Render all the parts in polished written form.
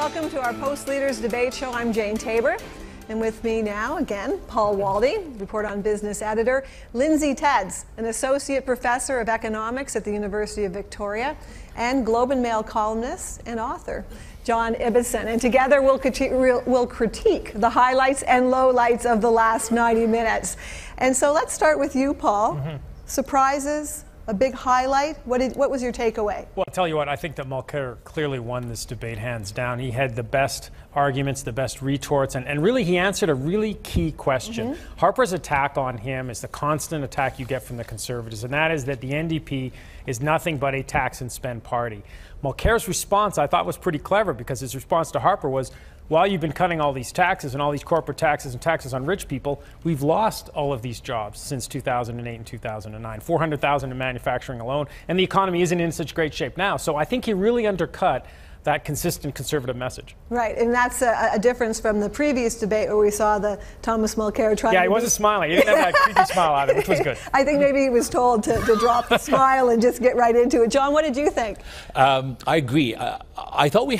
welcome to our Post Leaders Debate Show. I'm Jane Taber, and with me now, again, Paul Waldie, Report on Business editor, Lindsay Tedds, an associate professor of economics at the University of Victoria, and Globe and Mail columnist and author, John Ibbitson. And together we'll critique the highlights and lowlights of the last 90 minutes. And so let's start with you, Paul. Surprises? A big highlight? What was your takeaway? Well, I'll tell you what, I think that Mulcair clearly won this debate hands down. He had the best arguments, the best retorts, and really he answered a really key question. Harper's attack on him is the constant attack you get from the Conservatives, and that is that the NDP is nothing but a tax and spend party. Mulcair's response, I thought, was pretty clever, because his response to Harper was, while you've been cutting all these taxes and all these corporate taxes and taxes on rich people, we've lost all of these jobs since 2008 and 2009, 400,000 in manufacturing alone, and the economy isn't in such great shape now. So I think he really undercut that consistent Conservative message. Right, and that's a difference from the previous debate where we saw the Thomas Mulcair trying to... Yeah, he wasn't smiling. He didn't have that creepy smile out of it, which was good. I think maybe he was told to drop the smile and just get right into it. John, what did you think? I agree. I thought we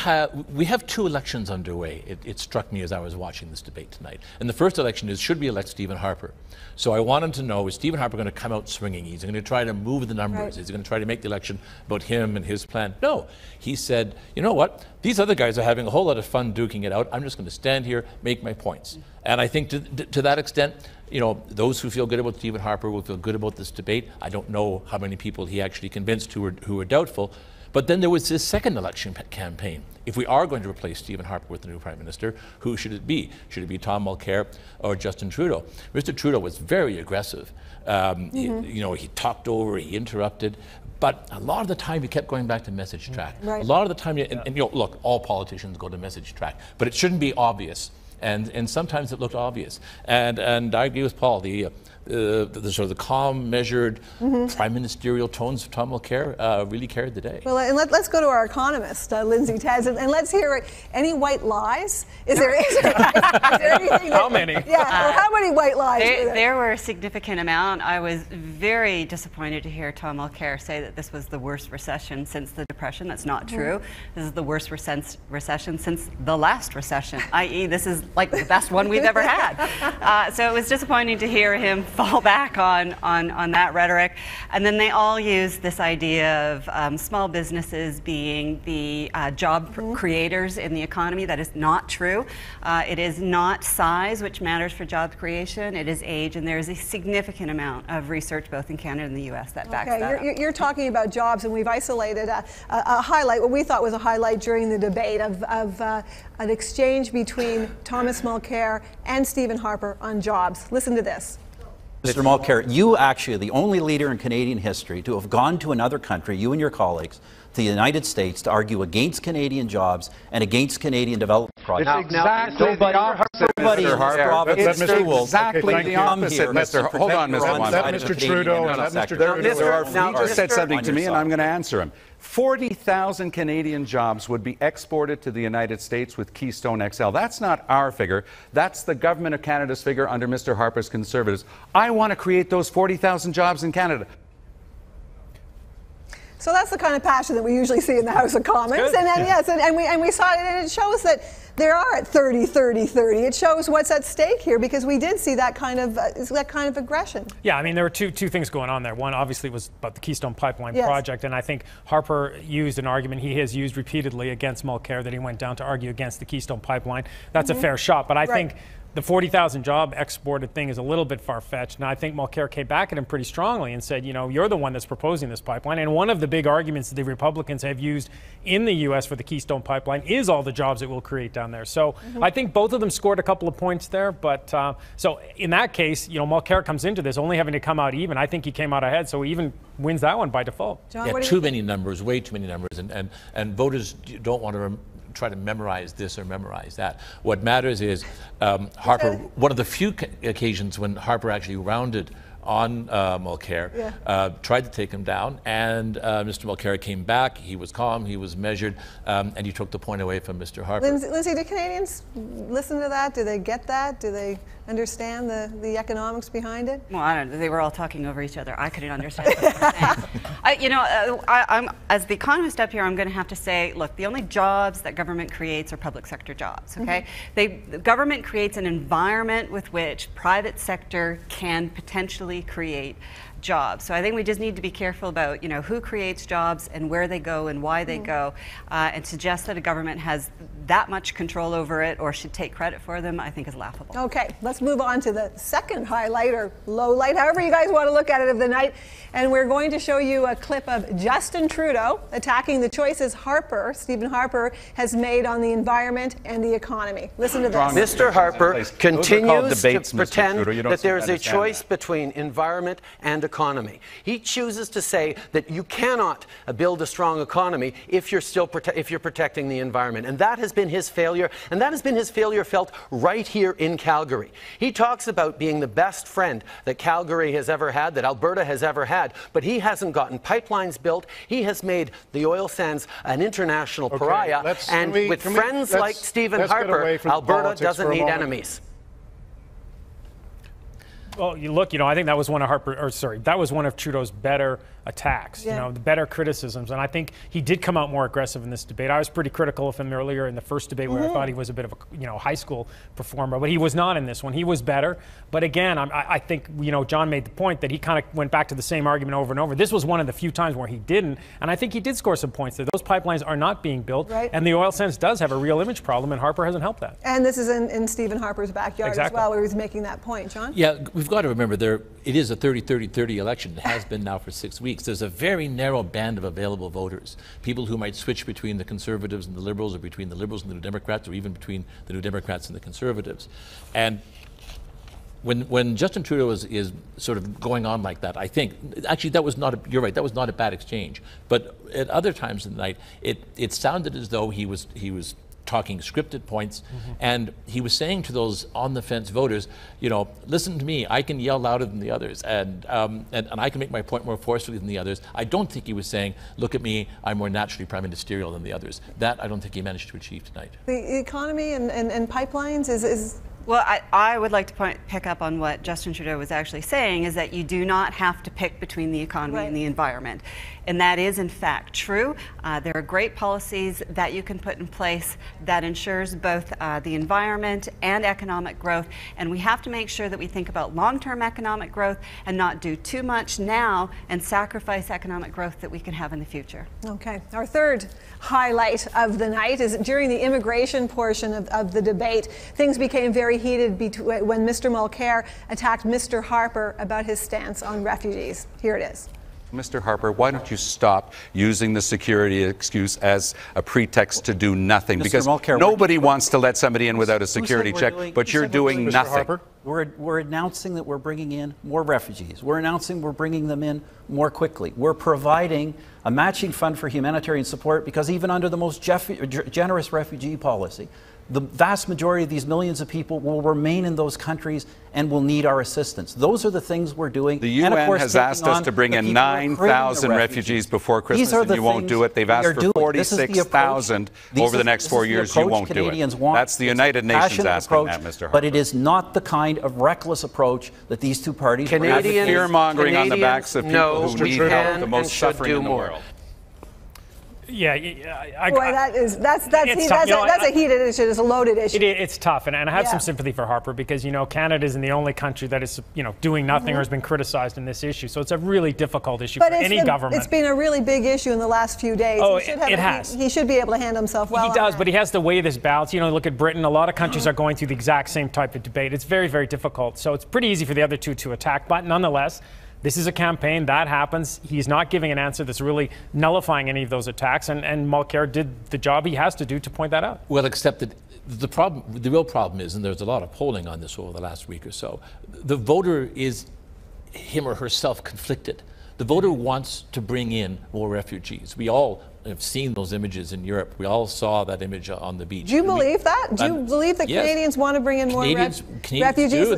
have two elections underway. It struck me as I was watching this debate tonight. And the first election is, should we elect Stephen Harper? So I wanted to know, is Stephen Harper going to come out swinging? He's going to try to move the numbers. Right. Is he going to try to make the election about him and his plan? No. He said, you know, what? These other guys are having a whole lot of fun duking it out. I'm just going to stand here, make my points. And I think to that extent, you know, those who feel good about Stephen Harper will feel good about this debate. I don't know how many people he actually convinced who were doubtful. But then there was this second election campaign. If we are going to replace Stephen Harper with the new Prime Minister, who should it be? Should it be Tom Mulcair or Justin Trudeau? Mr. Trudeau was very aggressive. He talked over, he interrupted. But a lot of the time, you kept going back to message track. Right. A lot of the time, look, all politicians go to message track, but it shouldn't be obvious. And sometimes it looked obvious. And I agree with Paul. The sort of the calm, measured, prime ministerial tones of Tom Mulcair really carried the day. Well, and let's go to our economist, Lindsay Tedds, and let's hear any white lies. Is there anything? How many? Yeah, or how many white lies? There were a significant amount. I was very disappointed to hear Tom Mulcair say that this was the worst recession since the Depression. That's not true. This is the worst recession since the last recession, i.e. this is like the best one we've ever had. So it was disappointing to hear him fall back on that rhetoric. And then they all use this idea of small businesses being the job creators in the economy. That is not true. It is not size which matters for job creation. It is age, and there is a significant amount of research both in Canada and the U.S. that backs that up. You're talking about jobs, and we've isolated a highlight, what we thought was a highlight during the debate of an exchange between Thomas Mulcair and Stephen Harper on jobs. Listen to this. Mr. Mulcair, you actually are the only leader in Canadian history to have gone to another country, you and your colleagues, to the United States to argue against Canadian jobs and against Canadian development projects. It's exactly the opposite, Mr. Harper. It's exactly the opposite, Mr. Harper. Hold on, Mr. Trudeau. He just said something to me, and I'm going to answer him. 40,000 Canadian jobs would be exported to the United States with Keystone XL. That's not our figure. That's the Government of Canada's figure under Mr. Harper's Conservatives. I want to create those 40,000 jobs in Canada. So that's the kind of passion that we usually see in the House of Commons. And we saw it, and it shows that there are at 30, 30, 30. It shows what's at stake here, because we did see that kind of aggression. Yeah, I mean, there were two things going on there. One, obviously, was about the Keystone Pipeline project, and I think Harper used an argument he has used repeatedly against Mulcair, that he went down to argue against the Keystone Pipeline. That's a fair shot, but I think the 40,000 job exported thing is a little bit far-fetched. And I think Mulcair came back at him pretty strongly and said, you know, you're the one that's proposing this pipeline. And one of the big arguments that the Republicans have used in the U.S. for the Keystone Pipeline is all the jobs it will create down there. So I think both of them scored a couple of points there. But so in that case, you know, Mulcair comes into this only having to come out even. I think he came out ahead, so he even wins that one by default. John, yeah, too many numbers, way too many numbers. And voters don't want to try to memorize this or memorize that. What matters is Harper, one of the few occasions when Harper actually rounded on Mulcair, tried to take him down, and Mr. Mulcair came back. He was calm, he was measured, and he took the point away from Mr. Harper. Lindsay, do Canadians listen to that? Do they get that? Do they understand the economics behind it? Well, I don't know. They were all talking over each other. I couldn't understand what they were saying. I'm as the economist up here, I'm going to have to say, look, the only jobs that government creates are public sector jobs. Okay, mm-hmm. The government creates an environment with which private sector can potentially create jobs. So I think we just need to be careful about, you know, who creates jobs and where they go and why they go, and suggest that a government has that much control over it or should take credit for them, I think is laughable. Okay, let's move on to the second highlight or low light, however you guys want to look at it, of the night. And we're going to show you a clip of Justin Trudeau attacking the choices Harper, Stephen Harper, has made on the environment and the economy. Listen to this. Mr. Harper continues to pretend that there is a choice between environment and economy. He chooses to say that you cannot build a strong economy if you're still protecting the environment, and that has been his failure, and that has been his failure felt right here in Calgary. He talks about being the best friend that Calgary has ever had, that Alberta has ever had, but he hasn't gotten pipelines built. He has made the oil sands an international pariah, and with friends like Stephen Harper, Alberta doesn't need enemies. Well, you look, you know, I think that was one of Trudeau's better attacks, yeah. You know, the better criticisms. And I think he did come out more aggressive in this debate. I was pretty critical of him earlier in the first debate, where I thought he was a bit of a, you know, high school performer, but he was not in this one. He was better. But again, I think, you know, John made the point that he kind of went back to the same argument over and over. This was one of the few times where he didn't. And I think he did score some points that those pipelines are not being built. Right. And the oil sands does have a real image problem, and Harper hasn't helped that. And this is in Stephen Harper's backyard exactly. as well, where he was making that point. John? Yeah, we've got to remember it is a 30-30-30 election. It has been now for 6 weeks. There's a very narrow band of available voters, people who might switch between the Conservatives and the Liberals, or between the Liberals and the New Democrats, or even between the New Democrats and the Conservatives. And when Justin Trudeau is sort of going on like that, I think, actually, that was not a, you're right, that was not a bad exchange. But at other times in the night, it sounded as though he was talking scripted points, and he was saying to those on-the-fence voters, you know, listen to me, I can yell louder than the others, and I can make my point more forcefully than the others. I don't think he was saying, look at me, I'm more naturally prime ministerial than the others. That I don't think he managed to achieve tonight. The economy and pipelines is... Well, I would like to pick up on what Justin Trudeau was actually saying, is that you do not have to pick between the economy and the environment. And that is, in fact, true. There are great policies that you can put in place that ensures both the environment and economic growth. And we have to make sure that we think about long-term economic growth and not do too much now and sacrifice economic growth that we can have in the future. Okay. Our third highlight of the night is during the immigration portion of the debate, things became very heated when Mr. Mulcair attacked Mr. Harper about his stance on refugees. Here it is. Mr. Harper, why don't you stop using the security excuse as a pretext to do nothing? Mr. Because Mulcair, nobody wants to let somebody in without a security check, but you're doing nothing. Harper, we're announcing that we're bringing in more refugees. We're announcing we're bringing them in more quickly. We're providing a matching fund for humanitarian support, because even under the most generous refugee policy, the vast majority of these millions of people will remain in those countries and will need our assistance. Those are the things we're doing. The UN has asked us to bring in 9,000 refugees before Christmas, and you won't do it. They've asked for 46,000 over the next 4 years. You won't do it. That's the United Nations asking that, Mr. Harper. But it is not the kind of reckless approach that these two parties... Canadians, fear-mongering on the backs of people who need help, the most suffering in the world. Yeah, boy, that's a heated issue. It's a loaded issue. It's tough, and I have some sympathy for Harper, because, you know, Canada isn't the only country that is, you know, doing nothing or has been criticized in this issue. So it's a really difficult issue for any government. It's been a really big issue in the last few days. Oh, it has. He should be able to handle himself well. He does, but he has to weigh this balance. You know, look at Britain. A lot of countries are going through the exact same type of debate. It's very, very difficult. So it's pretty easy for the other two to attack, but nonetheless, this is a campaign that happens. He's not giving an answer that's really nullifying any of those attacks, and Mulcair did the job he has to do to point that out. Well, except that the real problem is, and there's a lot of polling on this over the last week or so, the voter is him or herself conflicted. The voter wants to bring in more refugees. We all have seen those images in Europe. We all saw that image on the beach. Do you believe that? Do you believe that Canadians want to bring in more refugees? Because you've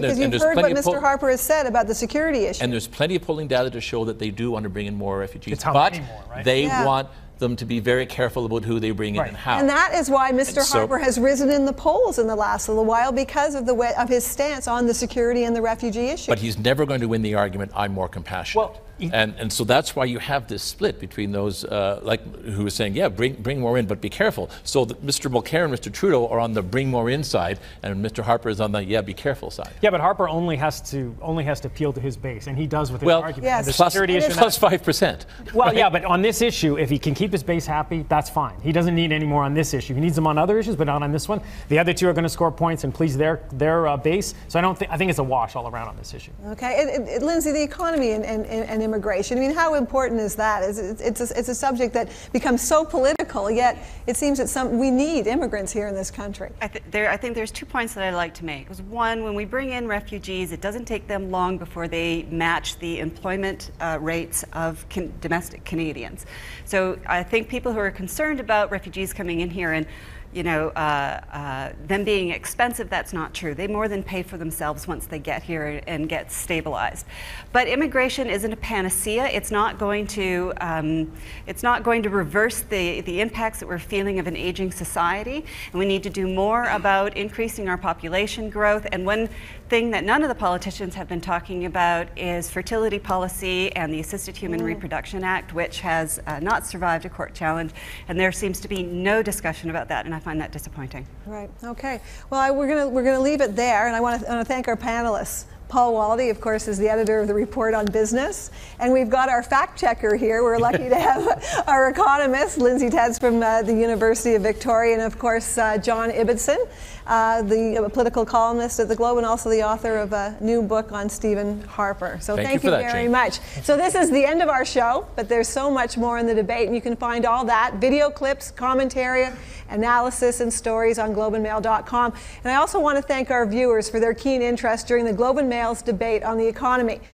heard what Mr. Harper has said about the security issue. And there's plenty of polling data to show that they do want to bring in more refugees. But they want them to be very careful about who they bring in and how. And that is why Mr. Harper has risen in the polls in the last little while, because of the way, of his stance on the security and the refugee issue. But he's never going to win the argument, I'm more compassionate. Well, and so that's why you have this split between those like who are saying, yeah, bring more in, but be careful. So that Mr. Mulcair and Mr. Trudeau are on the bring more in side, and Mr. Harper is on the yeah, be careful side. Yeah, but Harper only has to appeal to his base, and he does with his argument. Yes. The security issue plus 5%. Well, yeah, but on this issue, if he can keep his base happy, that's fine. He doesn't need any more on this issue. He needs them on other issues, but not on this one. The other two are going to score points and please their base. So I think it's a wash all around on this issue. Okay, and Lindsay, the economy and immigration. I mean, how important is that? It's a subject that becomes so political, yet it seems that we need immigrants here in this country. I think there's 2 points that I'd like to make. One, when we bring in refugees, it doesn't take them long before they match the employment rates of domestic Canadians. So I think people who are concerned about refugees coming in here and them being expensive, that's not true. They more than pay for themselves once they get here and get stabilized. But immigration isn't a panacea. It's not going to reverse the impacts that we're feeling of an aging society. And we need to do more about increasing our population growth. And one thing that none of the politicians have been talking about is fertility policy and the Assisted Human Reproduction Act, which has not survived a court challenge. And there seems to be no discussion about that, and I find that disappointing. Right. Okay. Well, we're gonna leave it there, and I want to thank our panelists. Paul Waldie, of course, is the editor of the Report on Business, and we've got our fact checker here. We're lucky to have our economist, Lindsay Tedds from the University of Victoria, and of course John Ibbitson, the political columnist at the Globe, and also the author of a new book on Stephen Harper. So thank you very much, Jane. So this is the end of our show, but there's so much more in the debate, and you can find all that, video clips, commentary, analysis, and stories on globeandmail.com. And I also want to thank our viewers for their keen interest during the Globe and Mail's debate on the economy.